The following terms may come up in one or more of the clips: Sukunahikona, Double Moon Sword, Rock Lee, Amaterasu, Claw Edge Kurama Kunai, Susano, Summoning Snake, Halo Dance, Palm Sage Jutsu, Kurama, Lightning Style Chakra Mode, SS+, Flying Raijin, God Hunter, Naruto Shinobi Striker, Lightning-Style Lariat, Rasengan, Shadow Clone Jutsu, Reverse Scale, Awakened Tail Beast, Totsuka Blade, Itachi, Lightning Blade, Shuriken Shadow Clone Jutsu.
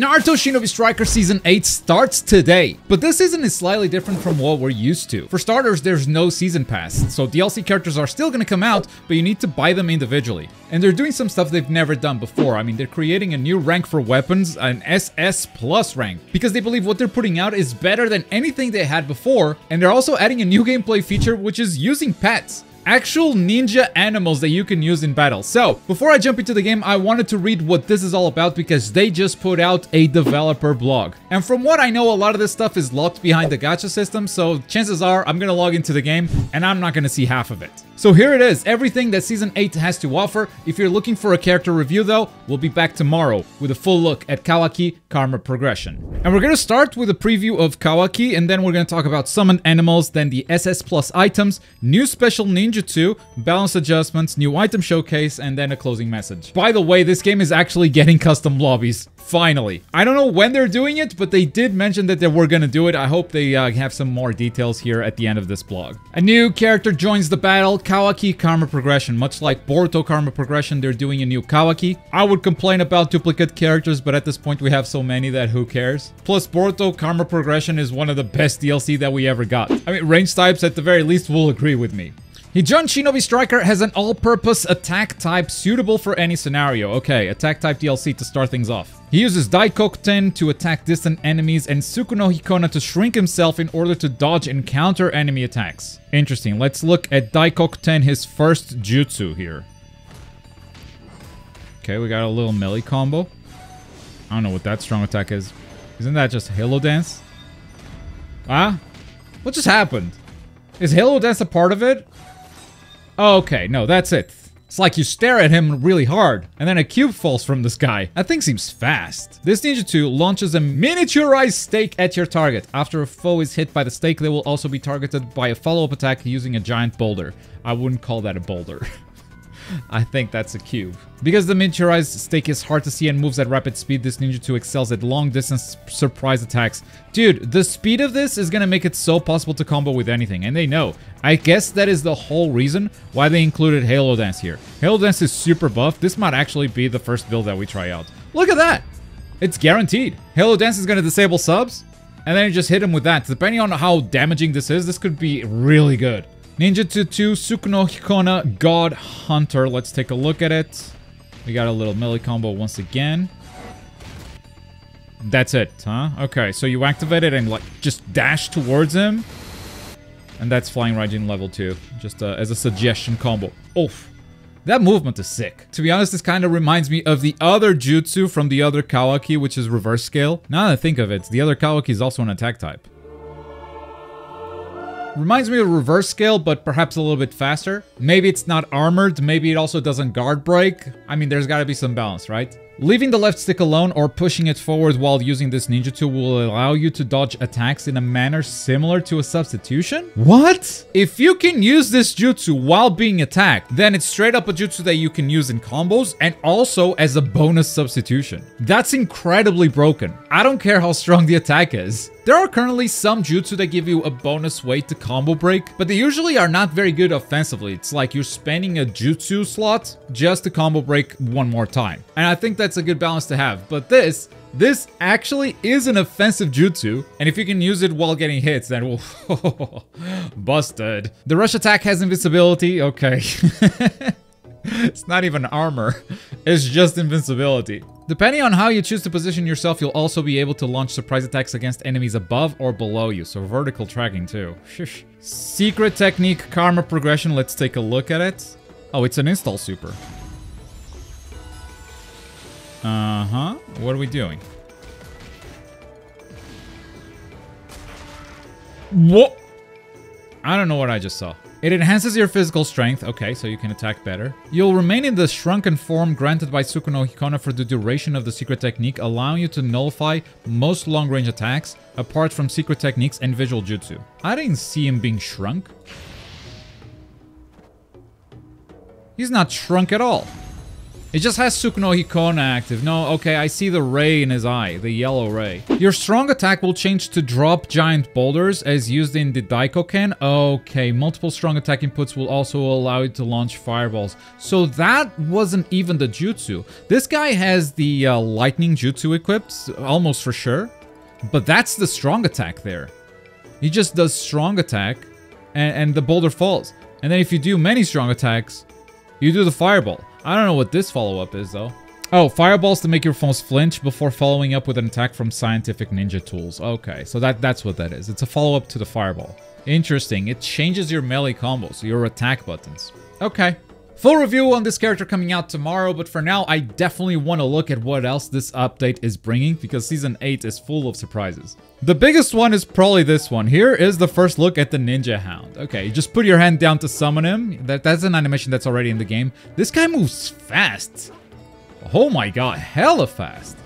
Naruto Shinobi Striker Season 8 starts today, but this season is slightly different from what we're used to. For starters, there's no season pass, so DLC characters are still gonna come out, but you need to buy them individually. And they're doing some stuff they've never done before. I mean, they're creating a new rank for weapons, an SS+ rank, because they believe what they're putting out is better than anything they had before, and they're also adding a new gameplay feature, which is using pets. Actual ninja animals that you can use in battle. So, before I jump into the game, I wanted to read what this is all about because they just put out a developer blog. And from what I know, a lot of this stuff is locked behind the gacha system, so chances are I'm gonna log into the game and I'm not gonna see half of it. So here it is, everything that Season 8 has to offer. If you're looking for a character review though, we'll be back tomorrow with a full look at Kawaki Karma Progression. And we're gonna start with a preview of Kawaki, and then we're gonna talk about summoned animals, then the SS+ items, new special ninjutsu, balance adjustments, new item showcase, and then a closing message. By the way, this game is actually getting custom lobbies. Finally. I don't know when they're doing it, but they did mention that they were gonna do it. I hope they have some more details here at the end of this blog. A new character joins the battle, Kawaki Karma Progression. Much like Boruto Karma Progression, they're doing a new Kawaki. I would complain about duplicate characters, but at this point we have so many that who cares? Plus, Boruto Karma Progression is one of the best DLC that we ever got. I mean, range types at the very least will agree with me. Hijun Shinobi Striker has an all-purpose attack type suitable for any scenario. Okay, attack type DLC to start things off. He uses Daikokuten to attack distant enemies and Sukunahikona to shrink himself in order to dodge and counter enemy attacks. Interesting, let's look at Daikokuten, his first jutsu here. Okay, we got a little melee combo. I don't know what that strong attack is. Isn't that just Halo Dance? Huh? What just happened? Is Halo Dance a part of it? Okay, no, that's it. It's like you stare at him really hard, and then a cube falls from the sky. That thing seems fast. This ninjutsu launches a miniaturized stake at your target. After a foe is hit by the stake, they will also be targeted by a follow-up attack using a giant boulder. I wouldn't call that a boulder. I think that's a cube. Because the miniaturized stake is hard to see and moves at rapid speed, this ninjutsu excels at long-distance surprise attacks. Dude, the speed of this is gonna make it so possible to combo with anything, and they know. I guess that is the whole reason why they included Halo Dance here. Halo Dance is super buff. This might actually be the first build that we try out. Look at that! It's guaranteed. Halo Dance is gonna disable subs, and then you just hit them with that. Depending on how damaging this could be really good. Ninjutsu 2, Sukunahikona, God Hunter. Let's take a look at it. We got a little melee combo once again. That's it, huh? Okay, so you activate it and like just dash towards him. And that's Flying Raijin level 2, just as a suggestion combo. Oof. That movement is sick. To be honest, this kind of reminds me of the other jutsu from the other Kawaki, which is Reverse Scale. Now that I think of it, the other Kawaki is also an attack type. Reminds me of Reverse Scale, but perhaps a little bit faster. Maybe it's not armored, maybe it also doesn't guard break. I mean, there's gotta be some balance, right? Leaving the left stick alone or pushing it forward while using this ninjutsu will allow you to dodge attacks in a manner similar to a substitution? What? If you can use this jutsu while being attacked, then it's straight up a jutsu that you can use in combos and also as a bonus substitution. That's incredibly broken. I don't care how strong the attack is. There are currently some jutsu that give you a bonus way to combo break, but they usually are not very good offensively. It's like you're spending a jutsu slot just to combo break one more time. And I think that's a good balance to have, but this actually is an offensive jutsu, and if you can use it while getting hits, then we'll busted. The rush attack has invincibility, okay. It's not even armor, it's just invincibility. Depending on how you choose to position yourself, you'll also be able to launch surprise attacks against enemies above or below you, so vertical tracking too. Shush. Secret technique Karma Progression, let's take a look at it. Oh, it's an install super. Uh-huh, what are we doing? What? I don't know what I just saw. It enhances your physical strength, okay, so you can attack better. You'll remain in the shrunken form granted by Sukunahikona for the duration of the secret technique, allowing you to nullify most long-range attacks, apart from secret techniques and visual jutsu. I didn't see him being shrunk. He's not shrunk at all. It just has Sukunahikona active. No, okay, I see the ray in his eye, the yellow ray. Your strong attack will change to drop giant boulders as used in the Daikokuten. Okay, multiple strong attack inputs will also allow you to launch fireballs. So that wasn't even the jutsu. This guy has the lightning jutsu equipped, almost for sure. But that's the strong attack there. He just does strong attack and the boulder falls. And then if you do many strong attacks, you do the fireball. I don't know what this follow-up is, though. Oh, fireballs to make your foes flinch before following up with an attack from scientific ninja tools. Okay, so that's what that is. It's a follow-up to the fireball. Interesting. It changes your melee combos, your attack buttons. Okay. Full review on this character coming out tomorrow, but for now, I definitely want to look at what else this update is bringing, because Season 8 is full of surprises. The biggest one is probably this one. Here is the first look at the Ninja Hound. Okay, you just put your hand down to summon him. That's an animation that's already in the game. This guy moves fast. Oh my god, hella fast.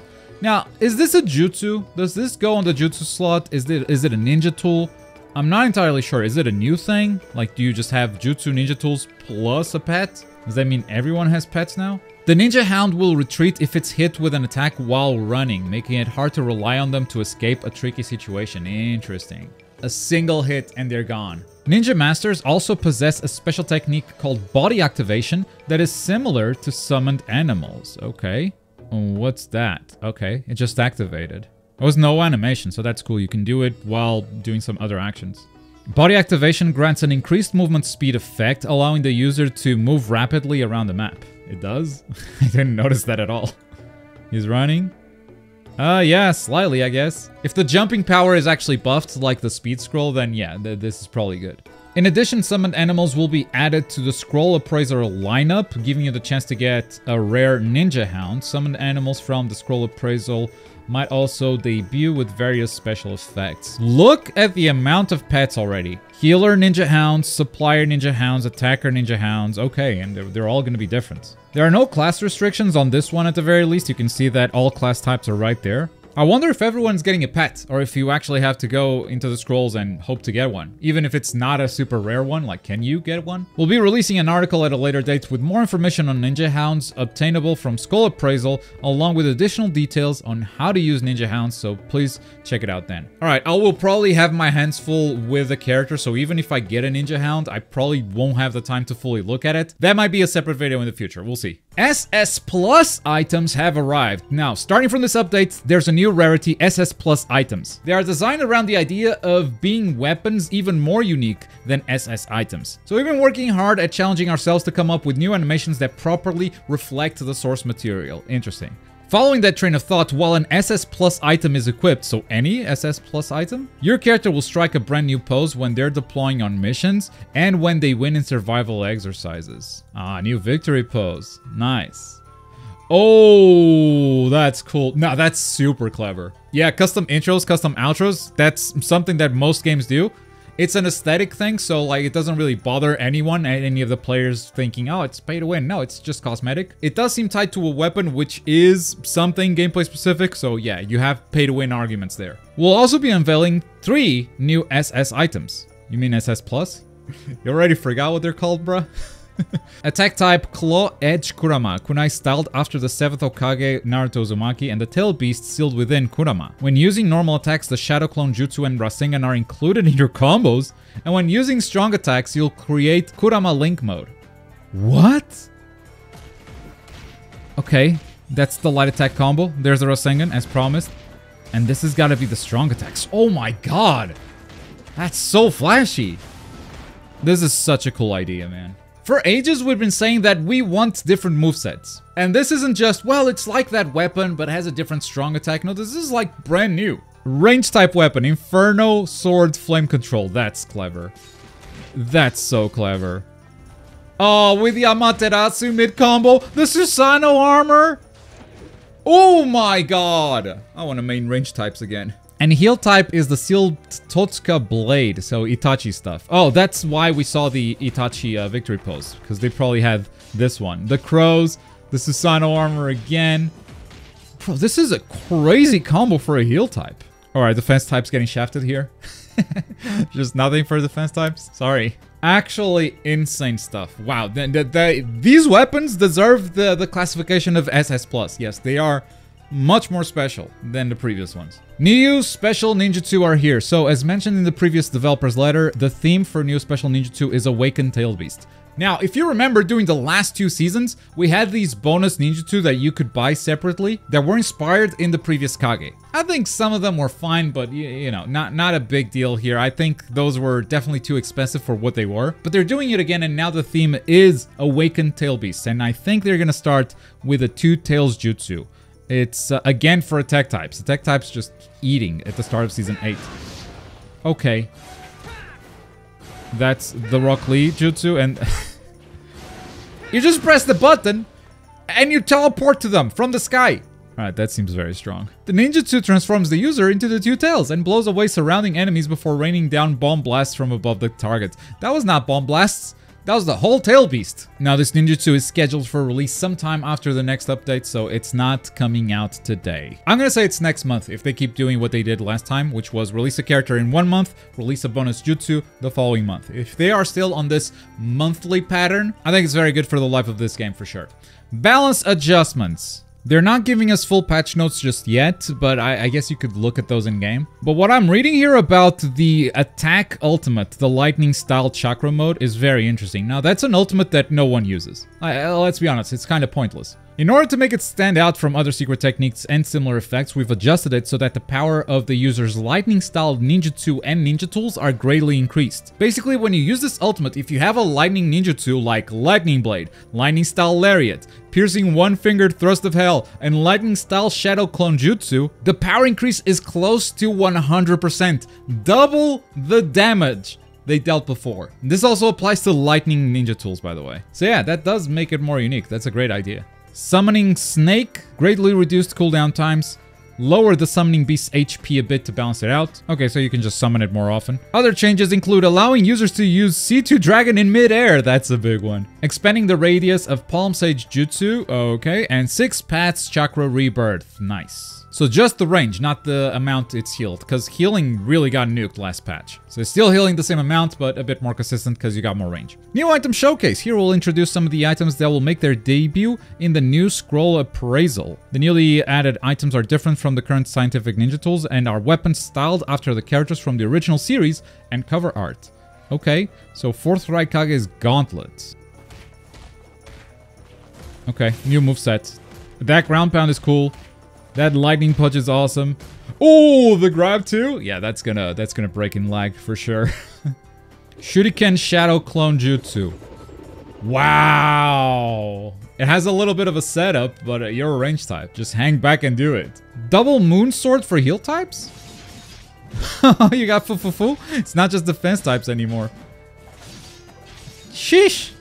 Now, is this a jutsu? Does this go on the jutsu slot? Is it a ninja tool? I'm not entirely sure. Is it a new thing? Like, do you just have jutsu ninja tools plus a pet? Does that mean everyone has pets now? The Ninja Hound will retreat if it's hit with an attack while running, making it hard to rely on them to escape a tricky situation. Interesting. A single hit and they're gone. Ninja Masters also possess a special technique called Body Activation that is similar to summoned animals. Okay. What's that? Okay, it just activated. There was no animation, so that's cool. You can do it while doing some other actions. Body activation grants an increased movement speed effect, allowing the user to move rapidly around the map. It does? I didn't notice that at all. He's running. Yeah, slightly, I guess. If the jumping power is actually buffed, like the speed scroll, then yeah, this is probably good. In addition, summoned animals will be added to the Skull Appraisal lineup, giving you the chance to get a rare Ninja Hound. Summoned animals from the Skull Appraisal might also debut with various special effects. Look at the amount of pets already. Healer Ninja Hounds, Supplier Ninja Hounds, Attacker Ninja Hounds. Okay, and they're all going to be different. There are no class restrictions on this one at the very least. You can see that all class types are right there. I wonder if everyone's getting a pet, or if you actually have to go into the scrolls and hope to get one. Even if it's not a super rare one, like, can you get one? We'll be releasing an article at a later date with more information on Ninja Hounds obtainable from Skull Appraisal, along with additional details on how to use Ninja Hounds, so please check it out then. Alright, I will probably have my hands full with the character, so even if I get a Ninja Hound, I probably won't have the time to fully look at it. That might be a separate video in the future, we'll see. SS Plus items have arrived. Now, starting from this update, there's a new rarity, SS Plus items. They are designed around the idea of being weapons even more unique than SS items. So we've been working hard at challenging ourselves to come up with new animations that properly reflect the source material. Interesting. Following that train of thought, while an SS Plus item is equipped, so any SS Plus item, your character will strike a brand new pose when they're deploying on missions and when they win in survival exercises. Ah, new victory pose. Nice. Oh, that's cool. No, that's super clever. Yeah, custom intros, custom outros, that's something that most games do. It's an aesthetic thing, so like it doesn't really bother anyone, any of the players thinking, oh, it's pay to win. No, it's just cosmetic. It does seem tied to a weapon, which is something gameplay specific, so yeah, you have pay to win arguments there. We'll also be unveiling 3 new SS items. You mean SS Plus? You already forgot what they're called, bruh? Attack type Claw Edge Kurama Kunai, styled after the 7th Hokage Naruto Uzumaki, and the Tail Beast sealed within Kurama. When using normal attacks, the Shadow Clone Jutsu and Rasengan are included in your combos, and when using strong attacks, you'll create Kurama Link mode. What? Okay, that's the light attack combo. There's the Rasengan as promised, and this has got to be the strong attacks. Oh my god, that's so flashy. This is such a cool idea, man. For ages, we've been saying that we want different movesets. And this isn't just, well, it's like that weapon, but has a different strong attack. No, this is like brand new. Range type weapon, Inferno Sword, Flame Control. That's clever. That's so clever. Oh, with the Amaterasu mid-combo, the Susano armor. Oh my god. I want to main range types again. And heal type is the sealed Totsuka Blade, so Itachi stuff. Oh, that's why we saw the Itachi victory pose, because they probably had this one. The crows, the Susano armor again. Bro, this is a crazy combo for a heal type. All right, defense type's getting shafted here. Just nothing for defense types? Sorry. Actually insane stuff. Wow, these weapons deserve the classification of SS+. Yes, they are much more special than the previous ones. New Special Ninjutsu are here. So, as mentioned in the previous developer's letter, the theme for New Special Ninjutsu is Awakened Tail Beast. Now, if you remember, during the last two seasons, we had these bonus ninjutsu that you could buy separately that were inspired in the previous Kage. I think some of them were fine, but you know, not a big deal here. I think those were definitely too expensive for what they were, but they're doing it again, and now the theme is Awakened Tail Beast, and I think they're gonna start with a Two-Tails Jutsu. It's, again, for attack types. Attack types just eating at the start of Season 8. Okay. That's the Rock Lee Jutsu, and you just press the button, and you teleport to them from the sky. Alright, that seems very strong. The ninjutsu transforms the user into the Two Tails and blows away surrounding enemies before raining down bomb blasts from above the target. That was not bomb blasts. That was the whole Tail Beast. Now, this ninjutsu is scheduled for release sometime after the next update, so it's not coming out today. I'm gonna say it's next month if they keep doing what they did last time, which was release a character in 1 month, release a bonus jutsu the following month. If they are still on this monthly pattern, I think it's very good for the life of this game for sure. Balance adjustments. They're not giving us full patch notes just yet, but I guess you could look at those in-game. But what I'm reading here about the attack ultimate, the Lightning Style Chakra Mode, is very interesting. Now, that's an ultimate that no one uses. Let's be honest, it's kind of pointless. In order to make it stand out from other secret techniques and similar effects, we've adjusted it so that the power of the user's Lightning-Style Ninjutsu and Ninja Tools are greatly increased. Basically, when you use this ultimate, if you have a Lightning Ninjutsu like Lightning Blade, Lightning-Style Lariat, Piercing One-Fingered Thrust of Hell, and Lightning-Style Shadow Clone Jutsu, the power increase is close to 100%, double the damage they dealt before. This also applies to Lightning Ninja Tools, by the way. So yeah, that does make it more unique. That's a great idea. Summoning Snake, greatly reduced cooldown times. Lower the summoning beast's HP a bit to balance it out. Okay, so you can just summon it more often. Other changes include allowing users to use C2 Dragon in mid-air. That's a big one. Expanding the radius of Palm Sage Jutsu. Okay, and 6 Paths Chakra Rebirth. Nice. So just the range, not the amount it's healed, because healing really got nuked last patch. So it's still healing the same amount, but a bit more consistent because you got more range. New item showcase. Here we'll introduce some of the items that will make their debut in the new Skull Appraisal. The newly added items are different from the current scientific ninja tools and are weapons styled after the characters from the original series and cover art. Okay, so 4th Raikage's gauntlets. Okay, new moveset. That ground pound is cool. That lightning punch is awesome. Oh, the grab too? Yeah, that's gonna break in lag for sure. Shuriken Shadow Clone Jutsu. Wow. It has a little bit of a setup, but you're a range type. Just hang back and do it. Double Moon Sword for heal types? You got fufufu? It's not just defense types anymore. Sheesh.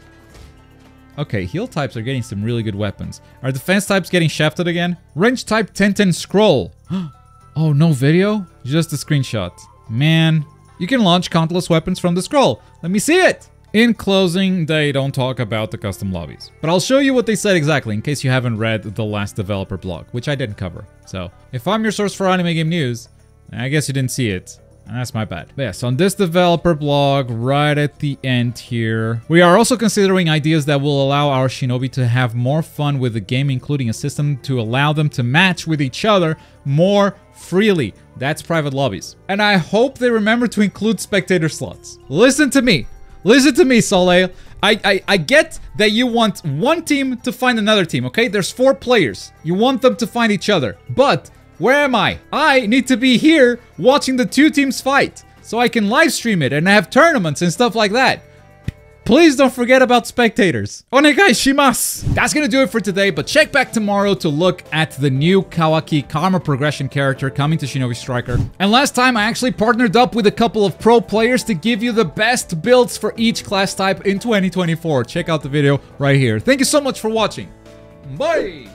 Okay, heal types are getting some really good weapons. Are defense types getting shafted again? Range type 1010 scroll. Oh, no video? Just a screenshot. Man. You can launch countless weapons from the scroll. Let me see it! In closing, they don't talk about the custom lobbies. But I'll show you what they said exactly in case you haven't read the last developer blog, which I didn't cover. So, if I'm your source for anime game news, I guess you didn't see it. That's my bad. But yes, on this developer blog, right at the end here, we are also considering ideas that will allow our shinobi to have more fun with the game, including a system to allow them to match with each other more freely. That's private lobbies. And I hope they remember to include spectator slots. Listen to me. Listen to me, Soleil. I get that you want one team to find another team, okay? There's 4 players. You want them to find each other. But where am I? I need to be here watching the 2 teams fight so I can live stream it and have tournaments and stuff like that. Please don't forget about spectators. Onegai shimasu! That's gonna do it for today, but check back tomorrow to look at the new Kawaki Karma Progression character coming to Shinobi Striker. And last time, I actually partnered up with a couple of pro players to give you the best builds for each class type in 2024. Check out the video right here. Thank you so much for watching. Bye!